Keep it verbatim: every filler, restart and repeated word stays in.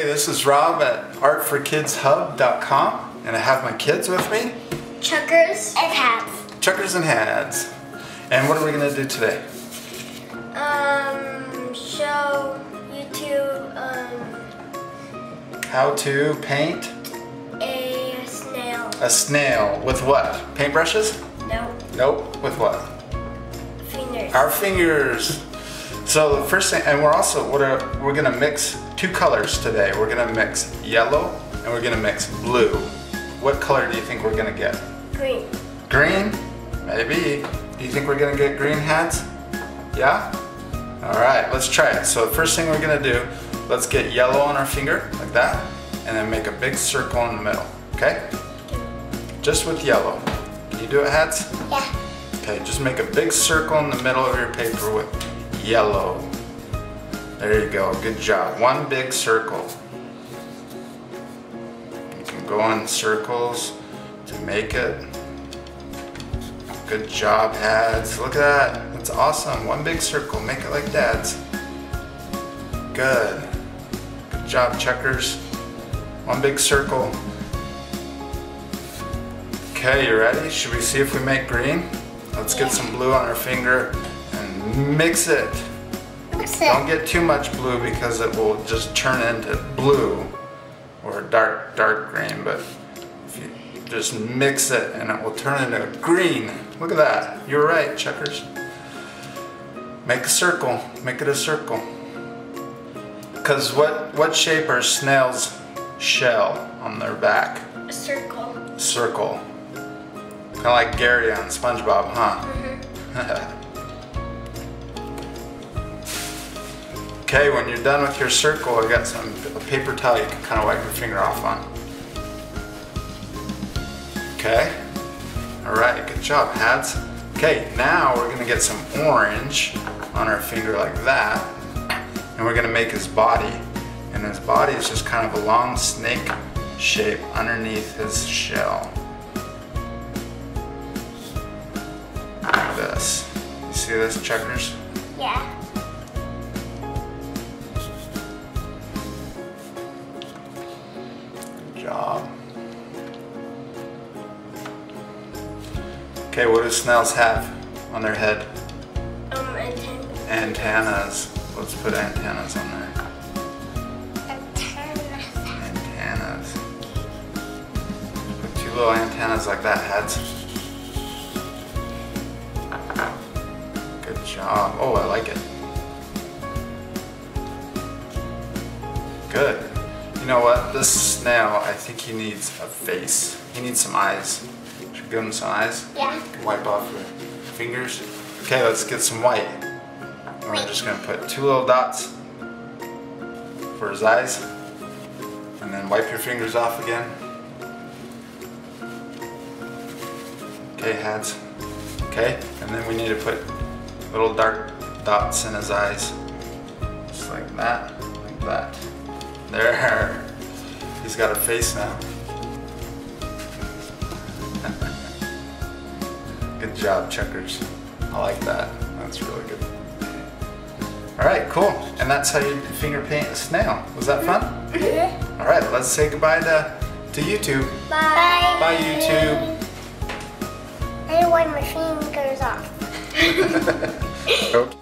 Hey, this is Rob at Art for Kids Hub dot com, and I have my kids with me. Chuckers and Hads. Chuckers and Hads. And what are we going to do today? Um, show YouTube, um... how to paint? A snail. A snail. With what? Paintbrushes? Nope. Nope. With what? Fingers. Our fingers. So the first thing, and we're also, we're, we're going to mix two colors today. We're going to mix yellow and we're going to mix blue. What color do you think we're going to get? Green. Green? Maybe. Do you think we're going to get green, Hads? Yeah? Alright, let's try it. So the first thing we're going to do, let's get yellow on our finger, like that, and then make a big circle in the middle, okay? Just with yellow. Can you do it, Hads? Yeah. Okay, just make a big circle in the middle of your paper with yellow. There you go, good job. One big circle. You can go in circles to make it. Good job, Hads. Look at that, that's awesome. One big circle, make it like Dad's. Good. Good job, Chuckers. One big circle. Okay, you ready? Should we see if we make green? Let's get some blue on our finger and mix it. Don't get too much blue because it will just turn into blue or dark, dark green, but if you just mix it and it will turn into green. Look at that. You're right, Chuckers. Make a circle. Make it a circle. Because what, what shape are snails' shell on their back? A circle. Circle. Kind of like Gary on SpongeBob, huh? Mm-hmm. Okay, when you're done with your circle, I got some a paper towel you can kind of wipe your finger off on. Okay, all right, good job, Hads. Okay, now we're gonna get some orange on our finger like that, and we're gonna make his body. And his body is just kind of a long snake shape underneath his shell. Like this. You see this, Chuckers? Yeah. Job. Okay, what do snails have on their head? Um, antennas. Antennas. Let's put antennas on there. Antennas. Antennas. Put two little antennas like that, Hads. Good job. Oh, I like it. Good. You know what, this snail, I think he needs a face. He needs some eyes. Should we give him some eyes? Yeah. Wipe off your fingers. Okay, let's get some white. And we're just going to put two little dots for his eyes. And then wipe your fingers off again. Okay, Hads. Okay, and then we need to put little dark dots in his eyes. Just like that, like that. There, he's got a face now. Good job, Chuckers. I like that. That's really good. All right, cool. And that's how you finger paint a snail. Was that fun? Mm-hmm. All right, let's say goodbye to, to YouTube. Bye. Bye, YouTube. I wipe my fingers off. Okay.